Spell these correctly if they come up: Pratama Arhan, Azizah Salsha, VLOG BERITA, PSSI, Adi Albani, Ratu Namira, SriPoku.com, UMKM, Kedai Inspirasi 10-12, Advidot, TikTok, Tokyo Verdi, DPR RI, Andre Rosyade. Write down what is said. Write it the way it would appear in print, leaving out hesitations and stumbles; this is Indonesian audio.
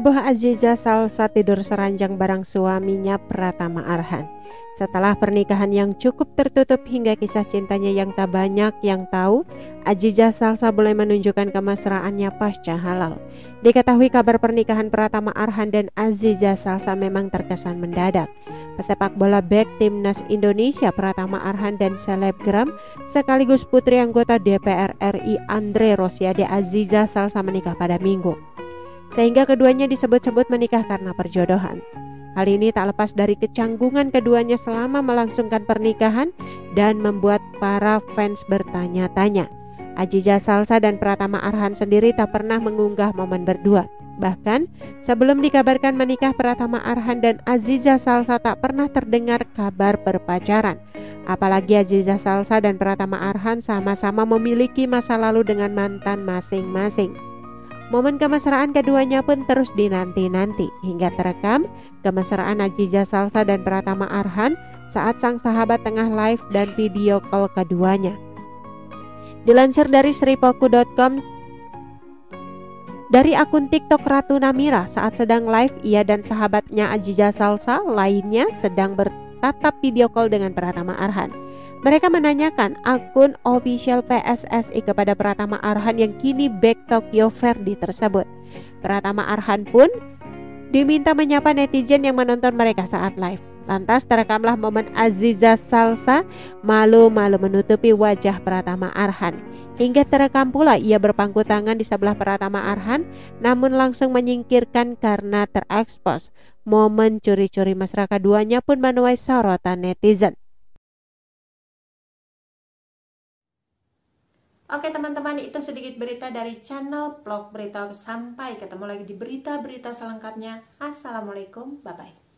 Heboh Azizah Salsha tidur seranjang bareng suaminya Pratama Arhan. Setelah pernikahan yang cukup tertutup hingga kisah cintanya yang tak banyak yang tahu, Azizah Salsha boleh menunjukkan kemesraannya pasca halal. Diketahui kabar pernikahan Pratama Arhan dan Azizah Salsha memang terkesan mendadak. Pesepak bola bek timnas Indonesia Pratama Arhan dan selebgram sekaligus putri anggota DPR RI Andre Rosyade Azizah Salsha menikah pada Minggu, sehingga keduanya disebut-sebut menikah karena perjodohan. Hal ini tak lepas dari kecanggungan keduanya selama melangsungkan pernikahan dan membuat para fans bertanya-tanya. Azizah Salsha dan Pratama Arhan sendiri tak pernah mengunggah momen berdua. Bahkan sebelum dikabarkan menikah, Pratama Arhan dan Azizah Salsha tak pernah terdengar kabar berpacaran. Apalagi Azizah Salsha dan Pratama Arhan sama-sama memiliki masa lalu dengan mantan masing-masing. Momen kemesraan keduanya pun terus dinanti-nanti hingga terekam kemesraan Azizah Salsha dan Pratama Arhan saat sang sahabat tengah live dan video call keduanya. Dilansir dari SriPoku.com, dari akun TikTok Ratu Namira, saat sedang live ia dan sahabatnya Azizah Salsha lainnya sedang bertatap video call dengan Pratama Arhan. Mereka menanyakan akun official PSSI kepada Pratama Arhan yang kini back Tokyo Verdi tersebut. Pratama Arhan pun diminta menyapa netizen yang menonton mereka saat live. Lantas terekamlah momen Azizah Salsha malu-malu menutupi wajah Pratama Arhan. Hingga terekam pula ia berpangku tangan di sebelah Pratama Arhan, namun langsung menyingkirkan karena terekspos. Momen curi-curi mesra keduanya pun menuai sorotan netizen. Oke teman-teman, itu sedikit berita dari channel Vlog Berita. Sampai ketemu lagi di berita-berita selengkapnya. Assalamualaikum, bye-bye.